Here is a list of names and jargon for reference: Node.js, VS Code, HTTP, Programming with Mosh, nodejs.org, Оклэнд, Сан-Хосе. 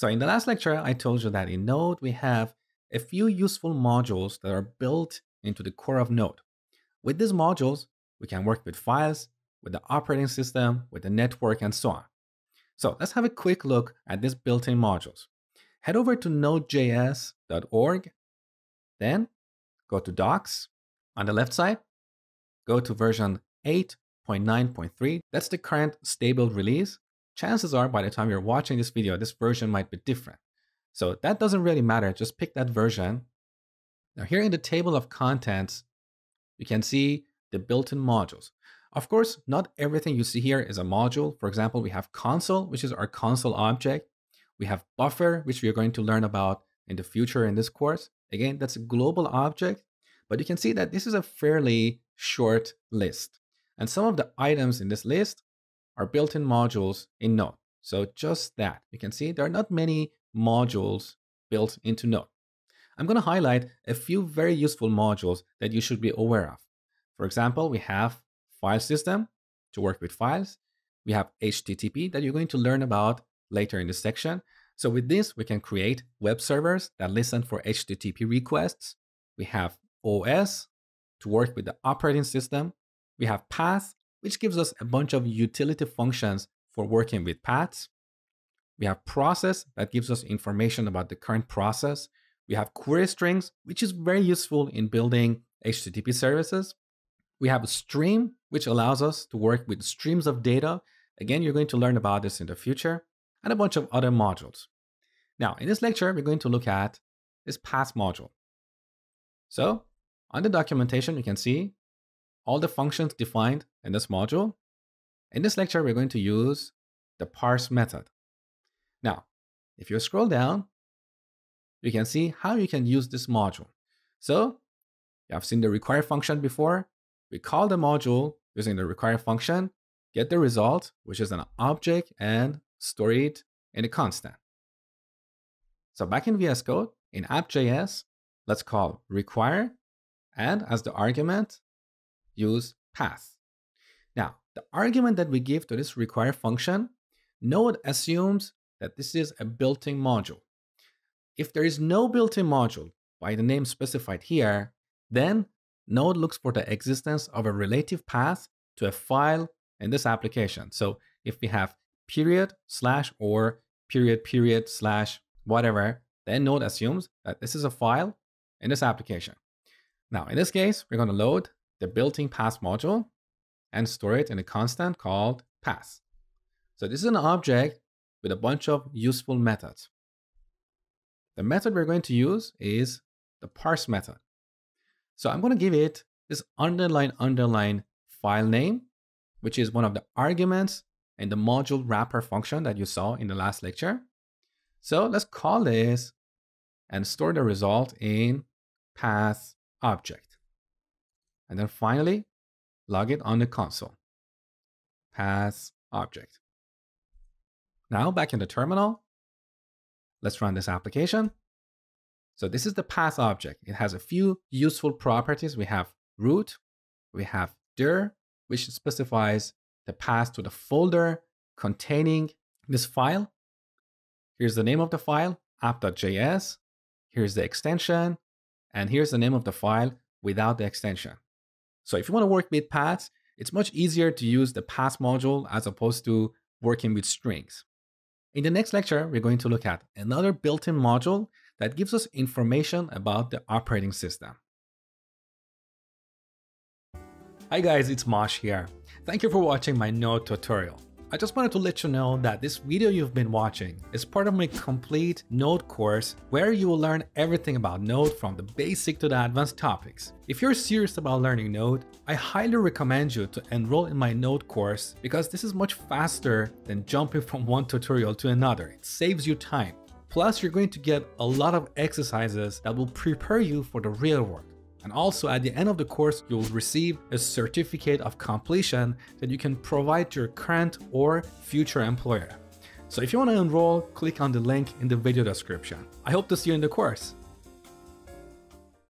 So in the last lecture, I told you that in Node, we have a few useful modules that are built into the core of Node. With these modules, we can work with files, with the operating system, with the network, and so on. So let's have a quick look at these built-in modules. Head over to nodejs.org, then go to Docs. On the left side, go to version 8.9.3. That's the current stable release. Chances are by the time you're watching this video, this version might be different. So that doesn't really matter. Just pick that version. Now here in the table of contents, you can see the built-in modules. Of course, not everything you see here is a module. For example, we have console, which is our console object. We have buffer, which we are going to learn about in the future in this course. Again, that's a global object, but you can see that this is a fairly short list. And some of the items in this list are built-in modules in Node. So just that, you can see there are not many modules built into Node. I'm going to highlight a few very useful modules that you should be aware of. For example, we have file system to work with files. We have HTTP that you're going to learn about later in this section. So with this, we can create web servers that listen for HTTP requests. We have OS to work with the operating system. We have path, which gives us a bunch of utility functions for working with paths. We have process that gives us information about the current process. We have query strings, which is very useful in building HTTP services. We have a stream, which allows us to work with streams of data. Again, you're going to learn about this in the future, and a bunch of other modules. Now, in this lecture, we're going to look at this path module. So on the documentation, you can see all the functions defined in this module. In this lecture, we're going to use the parse method. Now, if you scroll down, you can see how you can use this module. So you have seen the require function before. We call the module using the require function, get the result, which is an object, and store it in a constant. So back in VS Code, in app.js, let's call require, and as the argument, use path. Now, the argument that we give to this require function, Node assumes that this is a built-in module. If there is no built-in module by the name specified here, then Node looks for the existence of a relative path to a file in this application. So if we have :/ or :/ whatever, then Node assumes that this is a file in this application. Now, in this case, we're going to load the built-in path module and store it in a constant called path. So this is an object with a bunch of useful methods. The method we're going to use is the parse method. So I'm going to give it this ___ file name, which is one of the arguments in the module wrapper function that you saw in the last lecture. So let's call this and store the result in path object. And then finally, log it on the console, path object. Now back in the terminal, let's run this application. So this is the path object. It has a few useful properties. We have root, we have dir, which specifies the path to the folder containing this file. Here's the name of the file, app.js. Here's the extension, and here's the name of the file without the extension. So if you want to work with paths, it's much easier to use the path module as opposed to working with strings. In the next lecture, we're going to look at another built-in module that gives us information about the operating system. Hi guys, it's Mosh here. Thank you for watching my Node tutorial. I just wanted to let you know that this video you've been watching is part of my complete Node course where you will learn everything about Node from the basic to the advanced topics. If you're serious about learning Node, I highly recommend you to enroll in my Node course because this is much faster than jumping from one tutorial to another. It saves you time. Plus, you're going to get a lot of exercises that will prepare you for the real world. And also at the end of the course, you'll receive a certificate of completion that you can provide to your current or future employer. So if you want to enroll, click on the link in the video description. I hope to see you in the course.